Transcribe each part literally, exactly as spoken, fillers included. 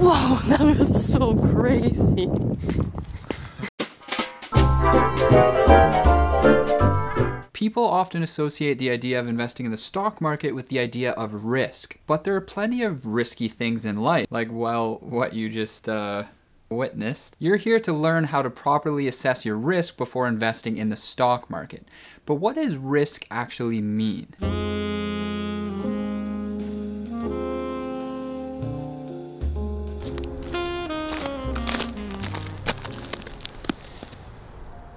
Whoa, that was so crazy. People often associate the idea of investing in the stock market with the idea of risk, but there are plenty of risky things in life, like, well, what you just uh, witnessed. You're here to learn how to properly assess your risk before investing in the stock market. But what does risk actually mean?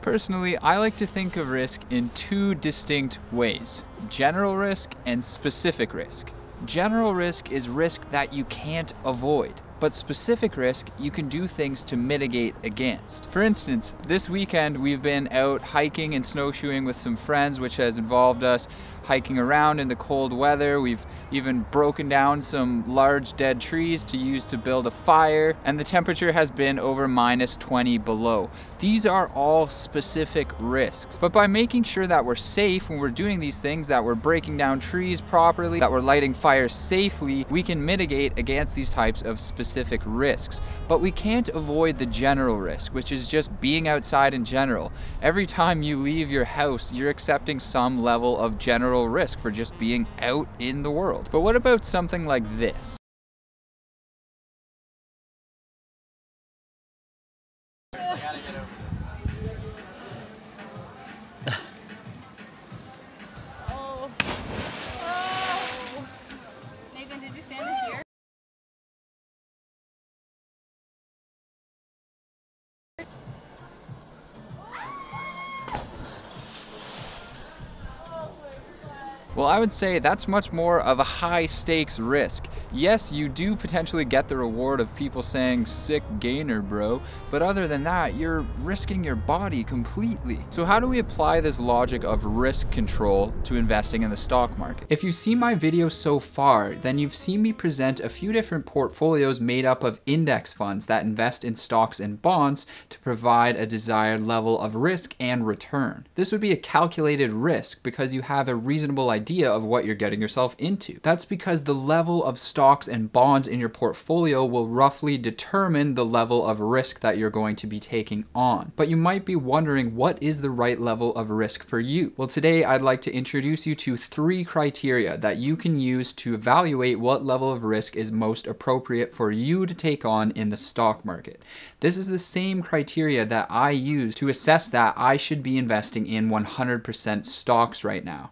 Personally, I like to think of risk in two distinct ways: general risk and specific risk. General risk is risk that you can't avoid, but specific risk you can do things to mitigate against. For instance, this weekend we've been out hiking and snowshoeing with some friends, which has involved us hiking around in the cold weather. We've even broken down some large dead trees to use to build a fire, and the temperature has been over minus twenty below. These are all specific risks. But by making sure that we're safe when we're doing these things, that we're breaking down trees properly, that we're lighting fires safely, we can mitigate against these types of specific risks. But we can't avoid the general risk, which is just being outside in general. Every time you leave your house, you're accepting some level of general risk for just being out in the world. But what about something like this? Oh. Oh. Nathan, did you stand in here? Well, I would say that's much more of a high stakes risk. Yes, you do potentially get the reward of people saying, "Sick gainer, bro," but other than that, you're risking your body completely. So how do we apply this logic of risk control to investing in the stock market? If you've seen my video so far, then you've seen me present a few different portfolios made up of index funds that invest in stocks and bonds to provide a desired level of risk and return. This would be a calculated risk because you have a reasonable idea idea of what you're getting yourself into. That's because the level of stocks and bonds in your portfolio will roughly determine the level of risk that you're going to be taking on. But you might be wondering, what is the right level of risk for you? Well, today I'd like to introduce you to three criteria that you can use to evaluate what level of risk is most appropriate for you to take on in the stock market. This is the same criteria that I use to assess that I should be investing in one hundred percent stocks right now.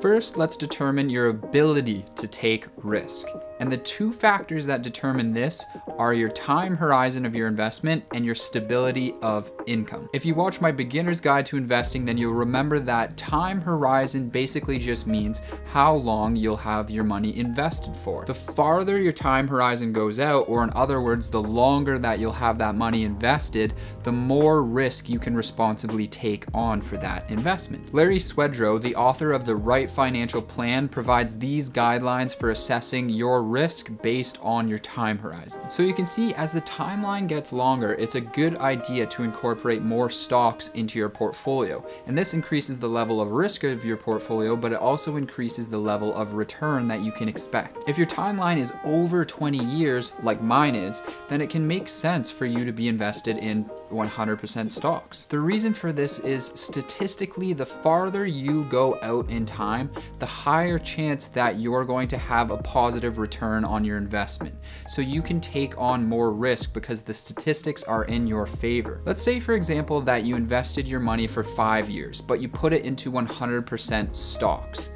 First, let's determine your ability to take risk. And the two factors that determine this are your time horizon of your investment and your stability of income. If you watch my beginner's guide to investing, then you'll remember that time horizon basically just means how long you'll have your money invested for. The farther your time horizon goes out, or in other words, the longer that you'll have that money invested, the more risk you can responsibly take on for that investment. Larry Swedroe, the author of The Right Financial Plan, provides these guidelines for assessing your risk risk based on your time horizon. So you can see as the timeline gets longer, it's a good idea to incorporate more stocks into your portfolio. And this increases the level of risk of your portfolio, but it also increases the level of return that you can expect. If your timeline is over twenty years, like mine is, then it can make sense for you to be invested in one hundred percent stocks. The reason for this is statistically, the farther you go out in time, the higher chance that you're going to have a positive return Return on your investment. So you can take on more risk because the statistics are in your favor. Let's say, for example, that you invested your money for five years, but you put it into one hundred percent stocks.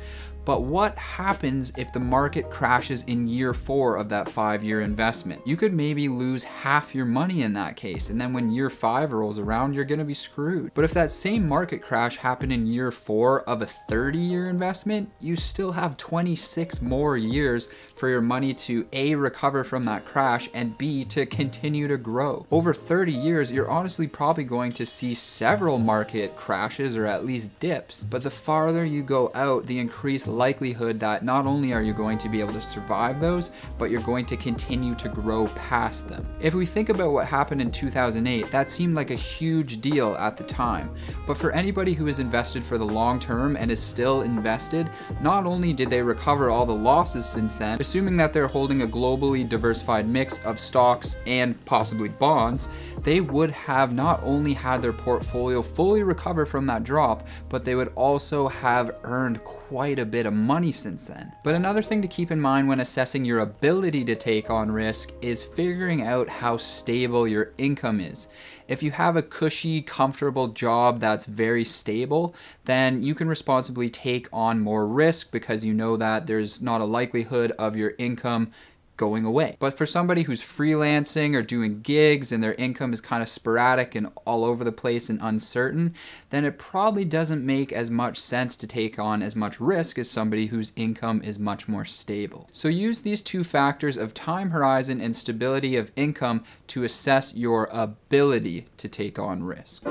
But what happens if the market crashes in year four of that five-year investment? You could maybe lose half your money in that case, and then when year five rolls around, you're gonna be screwed. But if that same market crash happened in year four of a thirty-year investment, you still have twenty-six more years for your money to A, recover from that crash, and B, to continue to grow. Over thirty years, you're honestly probably going to see several market crashes, or at least dips, but the farther you go out, the increased likelihood that not only are you going to be able to survive those, but you're going to continue to grow past them. If we think about what happened in two thousand eight, that seemed like a huge deal at the time. But for anybody who is invested for the long term and is still invested, not only did they recover all the losses since then, assuming that they're holding a globally diversified mix of stocks and possibly bonds, they would have not only had their portfolio fully recover from that drop, but they would also have earned quite a bit of money since then. But another thing to keep in mind when assessing your ability to take on risk is figuring out how stable your income is. If you have a cushy, comfortable job that's very stable, then you can responsibly take on more risk because you know that there's not a likelihood of your income going away. But for somebody who's freelancing or doing gigs and their income is kind of sporadic and all over the place and uncertain, then it probably doesn't make as much sense to take on as much risk as somebody whose income is much more stable. So use these two factors of time horizon and stability of income to assess your ability to take on risk.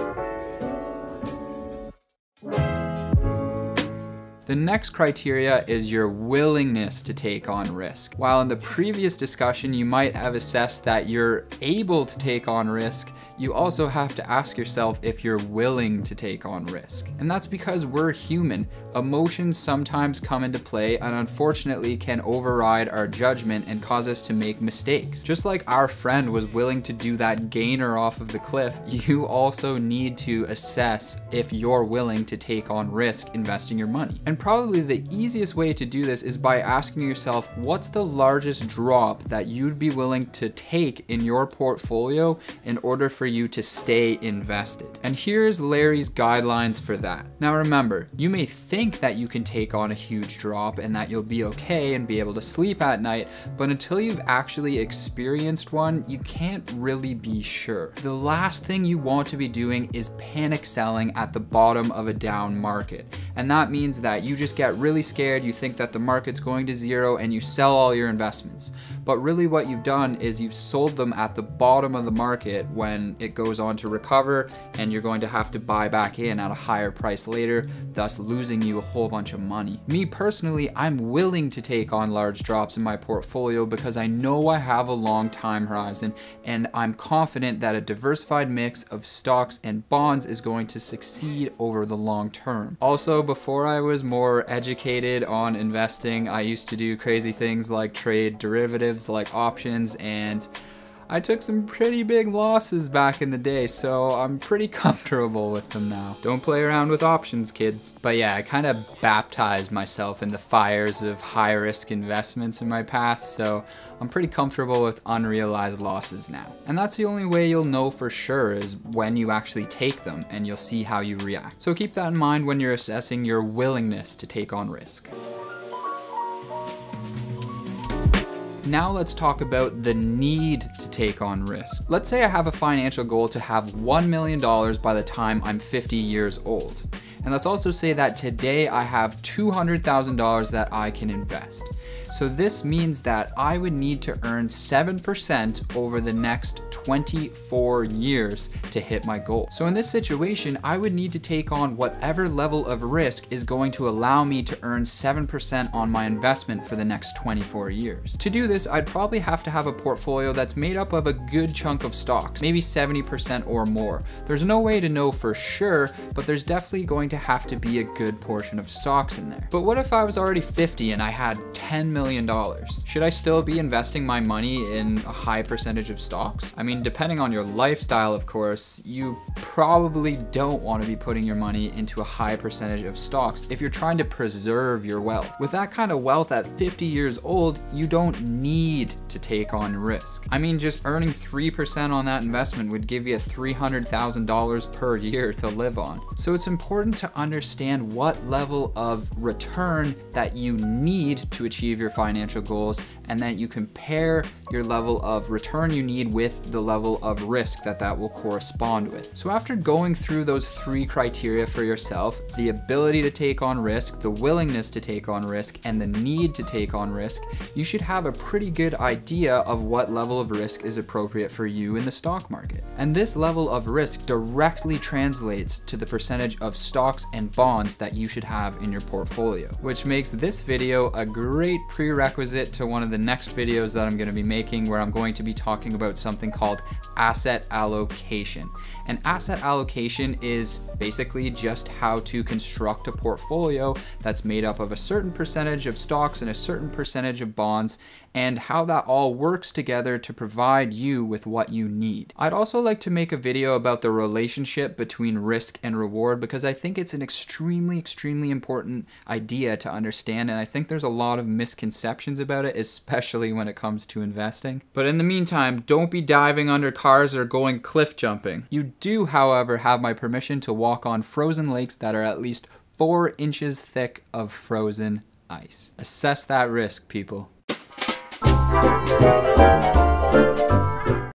The next criteria is your willingness to take on risk. While in the previous discussion, you might have assessed that you're able to take on risk, you also have to ask yourself if you're willing to take on risk. And that's because we're human. Emotions sometimes come into play and unfortunately can override our judgment and cause us to make mistakes. Just like our friend was willing to do that gainer off of the cliff, you also need to assess if you're willing to take on risk investing your money. And probably the easiest way to do this is by asking yourself, what's the largest drop that you'd be willing to take in your portfolio in order for you to stay invested? And here's Larry's guidelines for that. Now remember, you may think that you can take on a huge drop and that you'll be okay and be able to sleep at night, but until you've actually experienced one, you can't really be sure. The last thing you want to be doing is panic selling at the bottom of a down market. And that means that you just get really scared, you think that the market's going to zero, and you sell all your investments. But really what you've done is you've sold them at the bottom of the market when it goes on to recover, and you're going to have to buy back in at a higher price later, thus losing you a whole bunch of money. Me personally, I'm willing to take on large drops in my portfolio because I know I have a long time horizon, and I'm confident that a diversified mix of stocks and bonds is going to succeed over the long term. Also, before I was more educated on investing, I used to do crazy things like trade derivatives like options, and I took some pretty big losses back in the day, so I'm pretty comfortable with them now. Don't play around with options, kids. But yeah, I kind of baptized myself in the fires of high-risk investments in my past, so I'm pretty comfortable with unrealized losses now. And that's the only way you'll know for sure is when you actually take them, and you'll see how you react. So keep that in mind when you're assessing your willingness to take on risk. Now let's talk about the need to take on risk. Let's say I have a financial goal to have one million dollars by the time I'm fifty years old. And let's also say that today I have two hundred thousand dollars that I can invest. So this means that I would need to earn seven percent over the next twenty-four years to hit my goal. So in this situation, I would need to take on whatever level of risk is going to allow me to earn seven percent on my investment for the next twenty-four years. To do this, I'd probably have to have a portfolio that's made up of a good chunk of stocks, maybe seventy percent or more. There's no way to know for sure, but there's definitely going to to have to be a good portion of stocks in there. But what if I was already fifty and I had ten million dollars? Should I still be investing my money in a high percentage of stocks? I mean, depending on your lifestyle, of course, you probably don't want to be putting your money into a high percentage of stocks if you're trying to preserve your wealth. With that kind of wealth at fifty years old, you don't need to take on risk. I mean, just earning three percent on that investment would give you three hundred thousand dollars per year to live on. So it's important to to understand what level of return that you need to achieve your financial goals, and that you compare your level of return you need with the level of risk that that will correspond with. So after going through those three criteria for yourself, the ability to take on risk, the willingness to take on risk, and the need to take on risk, you should have a pretty good idea of what level of risk is appropriate for you in the stock market. And this level of risk directly translates to the percentage of stock stocks and bonds that you should have in your portfolio, which makes this video a great prerequisite to one of the next videos that I'm going to be making, where I'm going to be talking about something called asset allocation. And asset allocation is basically just how to construct a portfolio that's made up of a certain percentage of stocks and a certain percentage of bonds, and how that all works together to provide you with what you need. I'd also like to make a video about the relationship between risk and reward, because I think it's an extremely, extremely important idea to understand, and I think there's a lot of misconceptions about it, especially when it comes to investing. But in the meantime, don't be diving under cars or going cliff jumping. You do, however, have my permission to walk on frozen lakes that are at least four inches thick of frozen ice. Assess that risk, people.